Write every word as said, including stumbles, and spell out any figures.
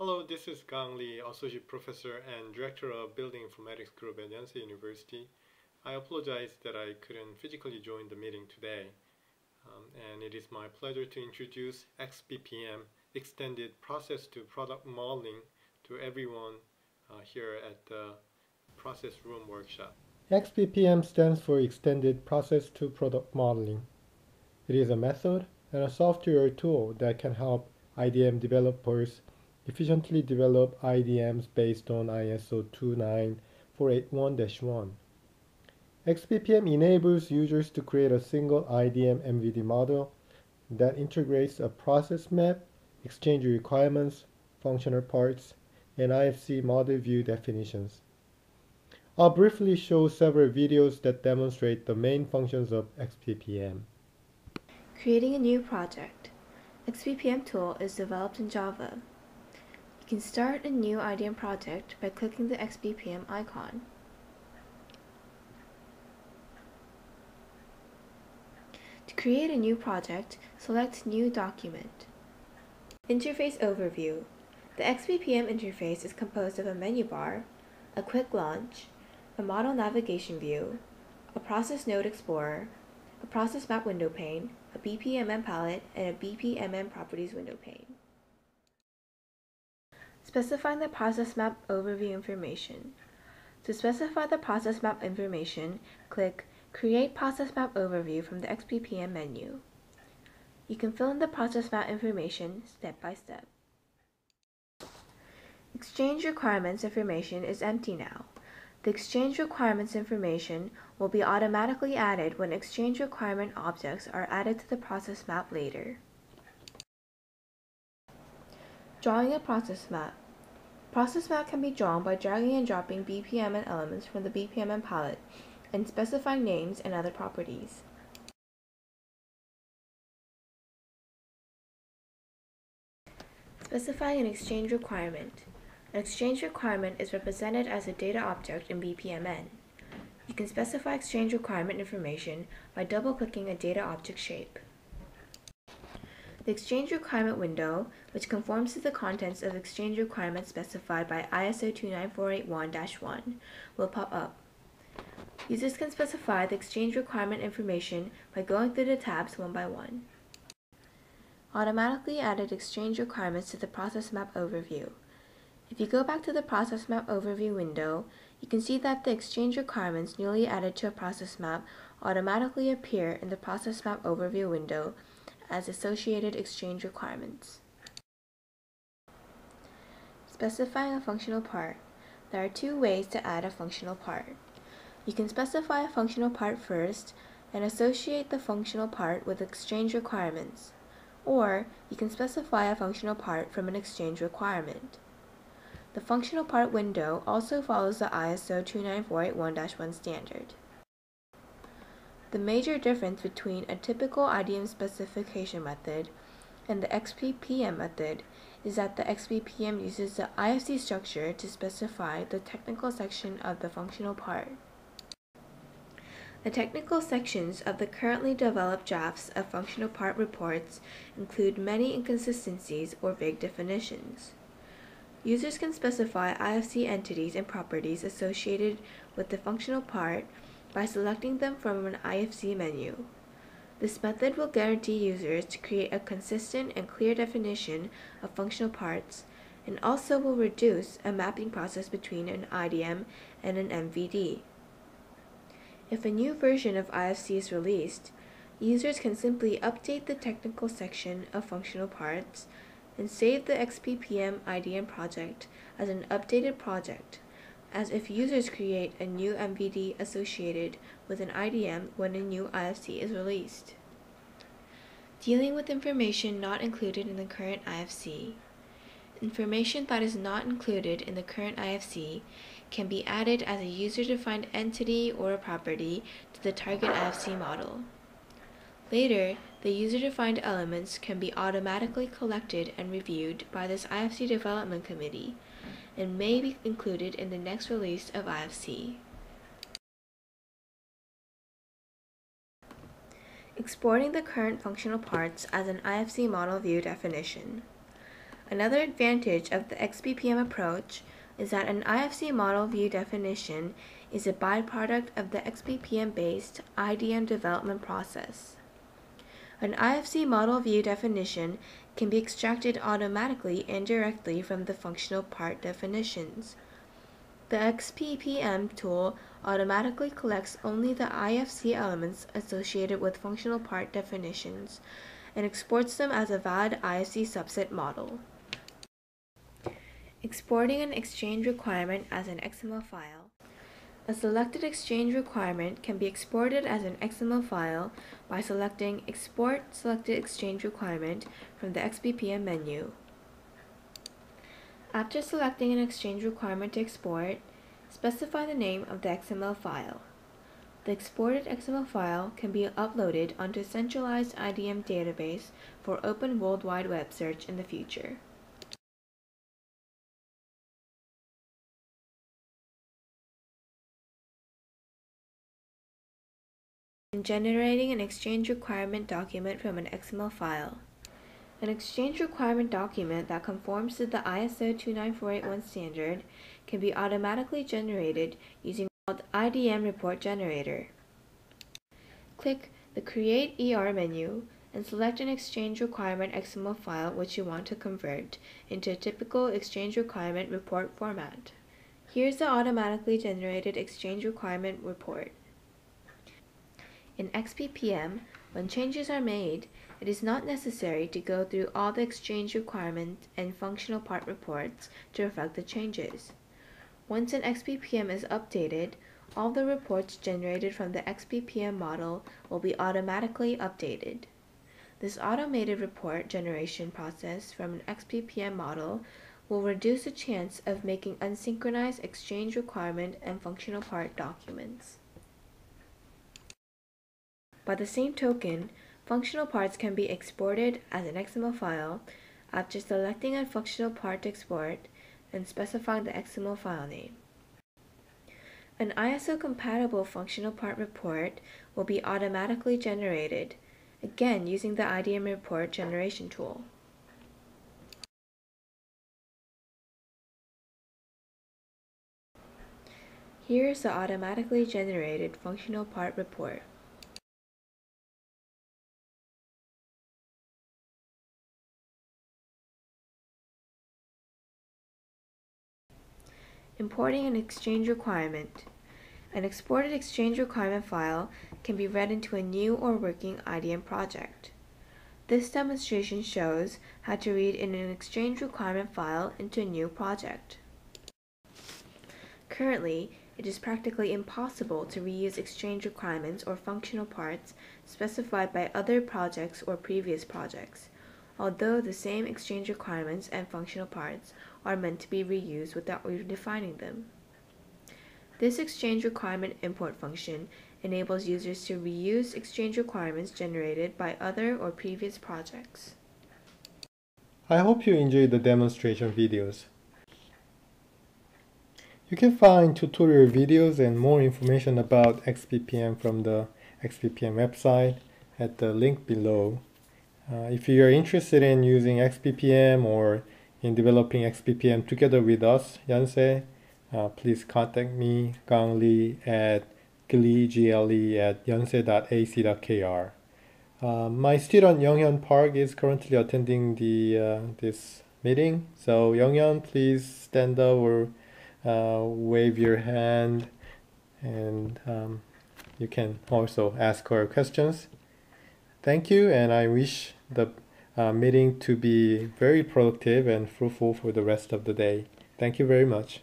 Hello, this is Ghang Lee, Associate Professor and Director of Building Informatics Group at Yonsei University. I apologize that I couldn't physically join the meeting today, um, and it is my pleasure to introduce X P P M, Extended Process to Product Modeling, to everyone uh, here at the Process Room Workshop. X P P M stands for Extended Process to Product Modeling. It is a method and a software tool that can help I D M developers efficiently develop I D Ms based on I S O two nine four eight one dash one. X P P M enables users to create a single I D M M V D model that integrates a process map, exchange requirements, functional parts, and I F C model view definitions. I'll briefly show several videos that demonstrate the main functions of X P P M. Creating a new project. X P P M tool is developed in Java. You can start a new I D M project by clicking the X P P M icon. To create a new project, select New Document. Interface Overview. The X P P M interface is composed of a menu bar, a quick launch, a model navigation view, a process node explorer, a process map window pane, a B P M N palette, and a B P M N properties window pane. Specifying the process map overview information. To specify the process map information, click Create Process Map Overview from the X P P M menu. You can fill in the process map information step by step. Exchange requirements information is empty now. The exchange requirements information will be automatically added when exchange requirement objects are added to the process map later. Drawing a process map. Process map can be drawn by dragging and dropping B P M N elements from the B P M N palette and specifying names and other properties. Specifying an exchange requirement. An exchange requirement is represented as a data object in B P M N. You can specify exchange requirement information by double-clicking a data object shape. The Exchange Requirement window, which conforms to the contents of exchange requirements specified by I S O two nine four eight one dash one, will pop up. Users can specify the exchange requirement information by going through the tabs one by one. Automatically added exchange requirements to the Process Map Overview. If you go back to the Process Map Overview window, you can see that the exchange requirements newly added to a process map automatically appear in the Process Map Overview window as associated exchange requirements. Specifying a functional part. There are two ways to add a functional part. You can specify a functional part first and associate the functional part with exchange requirements, or you can specify a functional part from an exchange requirement. The functional part window also follows the I S O two nine four eight one dash one standard. The major difference between a typical I D M specification method and the X P P M method is that the X P P M uses the I F C structure to specify the technical section of the functional part. The technical sections of the currently developed drafts of functional part reports include many inconsistencies or vague definitions. Users can specify I F C entities and properties associated with the functional part by selecting them from an I F C menu. This method will guarantee users to create a consistent and clear definition of functional parts, and also will reduce a mapping process between an I D M and an M V D. If a new version of I F C is released, users can simply update the technical section of functional parts and save the X P P M I D M project as an updated project, as if users create a new M V D associated with an I D M when a new I F C is released. Dealing with information not included in the current I F C. Information that is not included in the current I F C can be added as a user-defined entity or a property to the target I F C model. Later, the user-defined elements can be automatically collected and reviewed by this I F C development committee, and may be included in the next release of I F C. Exporting the current functional parts as an I F C model view definition. Another advantage of the X P P M approach is that an I F C model view definition is a byproduct of the X P P M-based I D M development process. An I F C model view definition can be extracted automatically and directly from the functional part definitions. The X P P M tool automatically collects only the I F C elements associated with functional part definitions and exports them as a valid I F C subset model. Exporting an exchange requirement as an X M L file. A selected exchange requirement can be exported as an X M L file by selecting Export Selected Exchange Requirement from the X P P M menu. After selecting an exchange requirement to export, specify the name of the X M L file. The exported X M L file can be uploaded onto a centralized I D M database for open worldwide web search in the future. And generating an exchange requirement document from an X M L file. An exchange requirement document that conforms to the I S O two nine four eight one standard can be automatically generated using the I D M report generator. Click the Create E R menu and select an exchange requirement X M L file which you want to convert into a typical exchange requirement report format. Here's the automatically generated exchange requirement report. In X P P M, when changes are made, it is not necessary to go through all the exchange requirement and functional part reports to reflect the changes. Once an X P P M is updated, all the reports generated from the X P P M model will be automatically updated. This automated report generation process from an X P P M model will reduce the chance of making unsynchronized exchange requirement and functional part documents. By the same token, functional parts can be exported as an X M L file after selecting a functional part to export and specifying the X M L file name. An I S O-compatible functional part report will be automatically generated, again using the I D M report generation tool. Here is the automatically generated functional part report. Importing an exchange requirement. An exported exchange requirement file can be read into a new or working I D M project. This demonstration shows how to read in an exchange requirement file into a new project. Currently, it is practically impossible to reuse exchange requirements or functional parts specified by other projects or previous projects, although the same exchange requirements and functional parts are meant to be reused without redefining them. This exchange requirement import function enables users to reuse exchange requirements generated by other or previous projects. I hope you enjoyed the demonstration videos. You can find tutorial videos and more information about X P P M from the X P P M website at the link below. Uh, if you are interested in using X P P M or in developing X P P M together with us, Yonsei, uh, please contact me, Ghang Lee, at glee at yonsei dot a c dot k r. Uh, my student Yonghyun Park is currently attending the uh, this meeting, so Yonghyun, please stand up or uh, wave your hand, and um, you can also ask her questions. Thank you, and I wish the uh, meeting to be very productive and fruitful for the rest of the day. Thank you very much.